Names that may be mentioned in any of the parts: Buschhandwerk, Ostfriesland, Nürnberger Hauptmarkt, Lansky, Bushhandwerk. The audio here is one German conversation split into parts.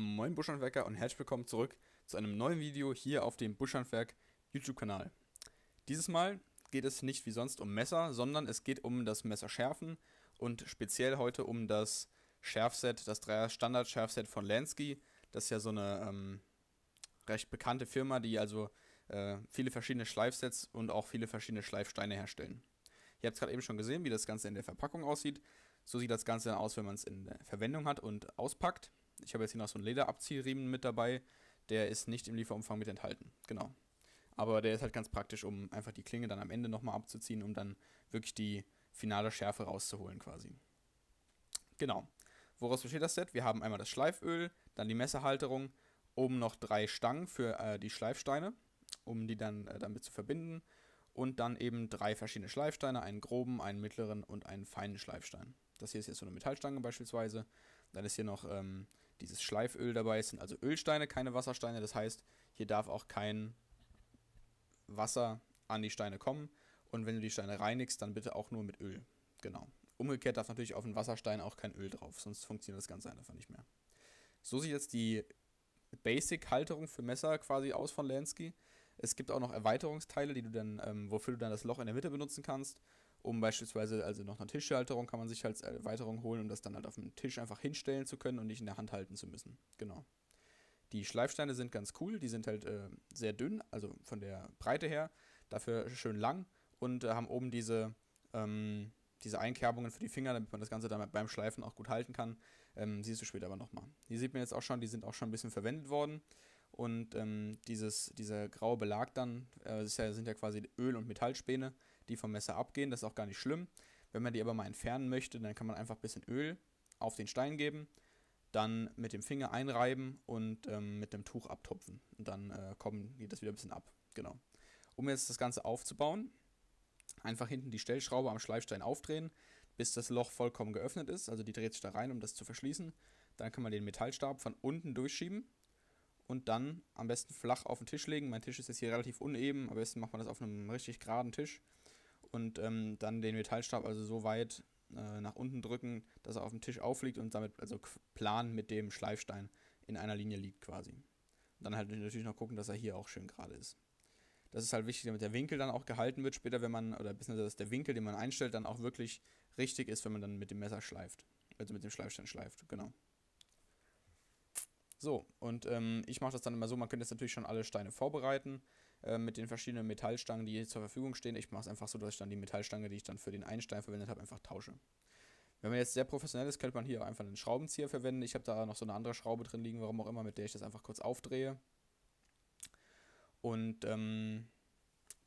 Moin Buschhandwerker und herzlich willkommen zurück zu einem neuen Video hier auf dem Buschhandwerk YouTube-Kanal. Dieses Mal geht es nicht wie sonst um Messer, sondern es geht um das Messerschärfen und speziell heute um das Schärfset, das 3er Standard-Schärfset von Lansky. Das ist ja so eine recht bekannte Firma, die also viele verschiedene Schleifsets und auch viele verschiedene Schleifsteine herstellen. Ihr habt es gerade eben schon gesehen, wie das Ganze in der Verpackung aussieht. So sieht das Ganze dann aus, wenn man es in der Verwendung hat und auspackt. Ich habe jetzt hier noch so einen Lederabziehriemen mit dabei. Der ist nicht im Lieferumfang mit enthalten. Genau. Aber der ist halt ganz praktisch, um einfach die Klinge dann am Ende nochmal abzuziehen, um dann wirklich die finale Schärfe rauszuholen quasi. Genau. Woraus besteht das Set? Wir haben einmal das Schleiföl, dann die Messerhalterung, oben noch 3 Stangen für die Schleifsteine, um die dann damit zu verbinden. Und dann eben 3 verschiedene Schleifsteine, einen groben, einen mittleren und einen feinen Schleifstein. Das hier ist jetzt so eine Metallstange beispielsweise. Dann ist hier noch dieses Schleiföl dabei. Es sind also Ölsteine, keine Wassersteine. Das heißt, hier darf auch kein Wasser an die Steine kommen. Und wenn du die Steine reinigst, dann bitte auch nur mit Öl. Genau. Umgekehrt darf natürlich auf den Wasserstein auch kein Öl drauf, sonst funktioniert das Ganze einfach nicht mehr. So sieht jetzt die Basic-Halterung für Messer quasi aus von Lansky. Es gibt auch noch Erweiterungsteile, die du dann, wofür du dann das Loch in der Mitte benutzen kannst, um beispielsweise, also noch eine Tischhalterung kann man sich als Erweiterung holen, um das dann halt auf dem Tisch einfach hinstellen zu können und nicht in der Hand halten zu müssen. Genau. Die Schleifsteine sind ganz cool, die sind halt sehr dünn, also von der Breite her, dafür schön lang und haben oben diese Einkerbungen für die Finger, damit man das Ganze dann beim Schleifen auch gut halten kann. Siehst du später aber nochmal. Hier sieht man jetzt auch schon, die sind auch schon ein bisschen verwendet worden. Und dieser graue Belag dann, sind ja quasi Öl- und Metallspäne, die vom Messer abgehen. Das ist auch gar nicht schlimm. Wenn man die aber mal entfernen möchte, dann kann man einfach ein bisschen Öl auf den Stein geben, dann mit dem Finger einreiben und mit einem Tuch abtupfen. Und dann geht das wieder ein bisschen ab. Genau. Um jetzt das Ganze aufzubauen, einfach hinten die Stellschraube am Schleifstein aufdrehen, bis das Loch vollkommen geöffnet ist. Also die dreht sich da rein, um das zu verschließen. Dann kann man den Metallstab von unten durchschieben und dann am besten flach auf den Tisch legen. Mein Tisch ist jetzt hier relativ uneben, am besten macht man das auf einem richtig geraden Tisch. Und dann den Metallstab also so weit nach unten drücken, dass er auf dem Tisch aufliegt und damit also plan mit dem Schleifstein in einer Linie liegt quasi. Und dann halt natürlich noch gucken, dass er hier auch schön gerade ist. Das ist halt wichtig, damit der Winkel dann auch gehalten wird später, wenn man, oder beziehungsweise dass der Winkel, den man einstellt, dann auch wirklich richtig ist, wenn man dann mit dem Messer schleift. Also mit dem Schleifstein schleift, genau. So, und ich mache das dann immer so, man könnte jetzt natürlich schon alle Steine vorbereiten mit den verschiedenen Metallstangen, die hier zur Verfügung stehen. Ich mache es einfach so, dass ich dann die Metallstange, die ich dann für den einen Stein verwendet habe, einfach tausche. Wenn man jetzt sehr professionell ist, könnte man hier auch einfach einen Schraubenzieher verwenden. Ich habe da noch so eine andere Schraube drin liegen, warum auch immer, mit der ich das einfach kurz aufdrehe. Und dann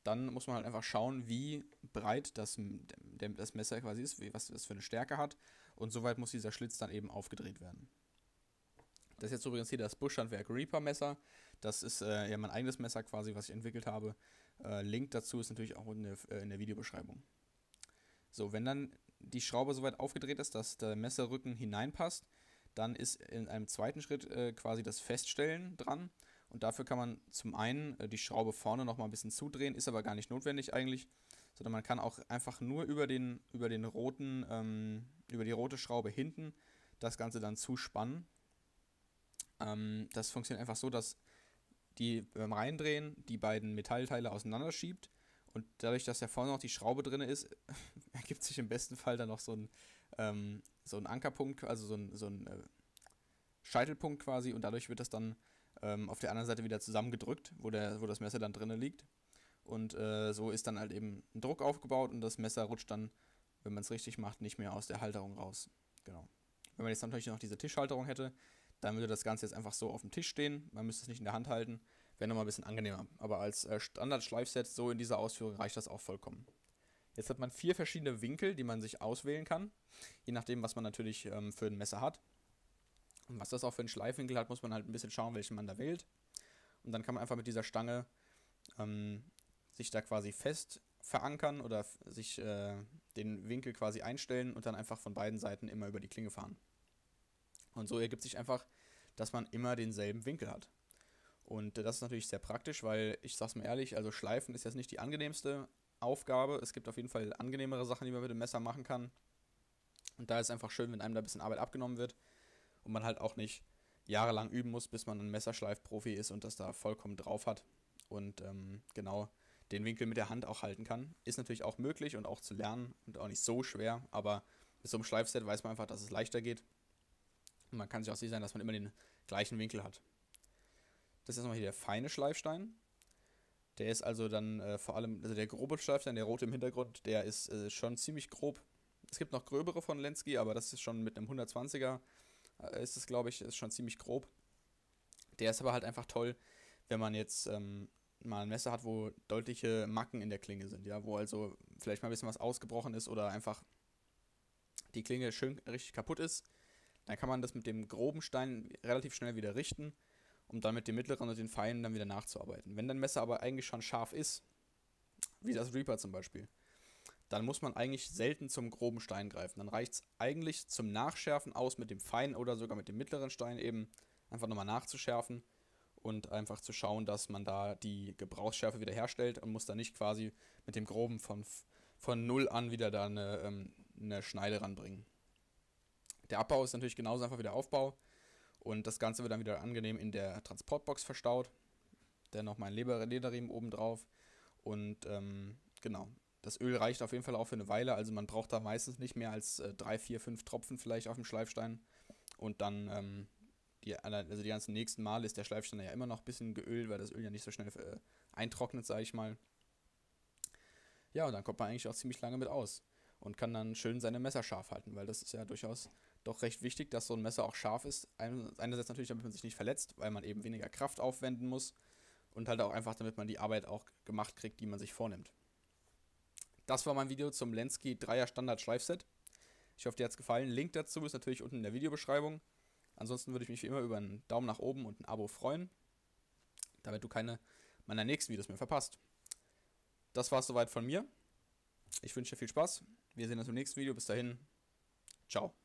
muss man halt einfach schauen, wie breit das Messer quasi ist, was das für eine Stärke hat. Und soweit muss dieser Schlitz dann eben aufgedreht werden. Das ist jetzt übrigens hier das Bushhandwerk Reaper Messer. Das ist ja mein eigenes Messer quasi, was ich entwickelt habe. Link dazu ist natürlich auch in der Videobeschreibung. So, wenn dann die Schraube soweit aufgedreht ist, dass der Messerrücken hineinpasst, dann ist in einem zweiten Schritt quasi das Feststellen dran. Und dafür kann man zum einen die Schraube vorne nochmal ein bisschen zudrehen, ist aber gar nicht notwendig eigentlich, sondern man kann auch einfach nur über die rote Schraube hinten das Ganze dann zuspannen. Das funktioniert einfach so, dass beim Reindrehen die beiden Metallteile auseinanderschiebt. Und dadurch, dass ja vorne noch die Schraube drin ist, ergibt sich im besten Fall dann noch so ein Ankerpunkt, also so ein Scheitelpunkt quasi. Und dadurch wird das dann auf der anderen Seite wieder zusammengedrückt, wo das Messer dann drin liegt. Und so ist dann halt eben ein Druck aufgebaut und das Messer rutscht dann, wenn man es richtig macht, nicht mehr aus der Halterung raus. Genau. Wenn man jetzt natürlich noch diese Tischhalterung hätte, dann würde das Ganze jetzt einfach so auf dem Tisch stehen. Man müsste es nicht in der Hand halten. Wäre nochmal ein bisschen angenehmer. Aber als Standard-Schleifset so in dieser Ausführung reicht das auch vollkommen. Jetzt hat man 4 verschiedene Winkel, die man sich auswählen kann. Je nachdem, was man natürlich für ein Messer hat. Und was das auch für einen Schleifwinkel hat, muss man halt ein bisschen schauen, welchen man da wählt. Und dann kann man einfach mit dieser Stange sich da quasi fest verankern oder sich den Winkel quasi einstellen und dann einfach von beiden Seiten immer über die Klinge fahren. Und so ergibt sich einfach, dass man immer denselben Winkel hat. Und das ist natürlich sehr praktisch, weil, ich sag's mal ehrlich, also Schleifen ist jetzt nicht die angenehmste Aufgabe. Es gibt auf jeden Fall angenehmere Sachen, die man mit dem Messer machen kann. Und da ist es einfach schön, wenn einem da ein bisschen Arbeit abgenommen wird und man halt auch nicht jahrelang üben muss, bis man ein Messerschleifprofi ist und das da vollkommen drauf hat und genau den Winkel mit der Hand auch halten kann. Ist natürlich auch möglich und auch zu lernen und auch nicht so schwer, aber mit so einem Schleifset weiß man einfach, dass es leichter geht. Und man kann sich auch sicher sein, dass man immer den gleichen Winkel hat. Das ist nochmal hier der feine Schleifstein. Der ist also dann vor allem, also der grobe Schleifstein, der rote im Hintergrund, der ist schon ziemlich grob. Es gibt noch gröbere von Lansky, aber das ist schon mit einem 120er, ist es glaube ich, ist schon ziemlich grob. Der ist aber halt einfach toll, wenn man jetzt mal ein Messer hat, wo deutliche Macken in der Klinge sind, ja, wo also vielleicht mal ein bisschen was ausgebrochen ist oder einfach die Klinge schön richtig kaputt ist. Dann kann man das mit dem groben Stein relativ schnell wieder richten, um dann mit dem mittleren und den feinen dann wieder nachzuarbeiten. Wenn dein Messer aber eigentlich schon scharf ist, wie das Reaper zum Beispiel, dann muss man eigentlich selten zum groben Stein greifen. Dann reicht es eigentlich zum Nachschärfen aus, mit dem feinen oder sogar mit dem mittleren Stein eben einfach nochmal nachzuschärfen und einfach zu schauen, dass man da die Gebrauchsschärfe wieder herstellt und muss dann nicht quasi mit dem groben von Null an wieder da eine Schneide ranbringen. Der Abbau ist natürlich genauso einfach wie der Aufbau und das Ganze wird dann wieder angenehm in der Transportbox verstaut. Dann noch mein Lederriemen oben drauf und genau. Das Öl reicht auf jeden Fall auch für eine Weile, also man braucht da meistens nicht mehr als 3, 4, 5 Tropfen vielleicht auf dem Schleifstein. Und dann, die ganzen nächsten Male ist der Schleifstein ja immer noch ein bisschen geölt, weil das Öl ja nicht so schnell eintrocknet, sage ich mal. Ja, und dann kommt man eigentlich auch ziemlich lange mit aus und kann dann schön seine Messer scharf halten, weil das ist ja durchaus doch recht wichtig, dass so ein Messer auch scharf ist. Einerseits natürlich, damit man sich nicht verletzt, weil man eben weniger Kraft aufwenden muss und halt auch einfach, damit man die Arbeit auch gemacht kriegt, die man sich vornimmt. Das war mein Video zum Lansky 3er Standard Schleifset. Ich hoffe, dir hat es gefallen. Link dazu ist natürlich unten in der Videobeschreibung. Ansonsten würde ich mich wie immer über einen Daumen nach oben und ein Abo freuen, damit du keine meiner nächsten Videos mehr verpasst. Das war es soweit von mir. Ich wünsche dir viel Spaß. Wir sehen uns im nächsten Video. Bis dahin. Ciao.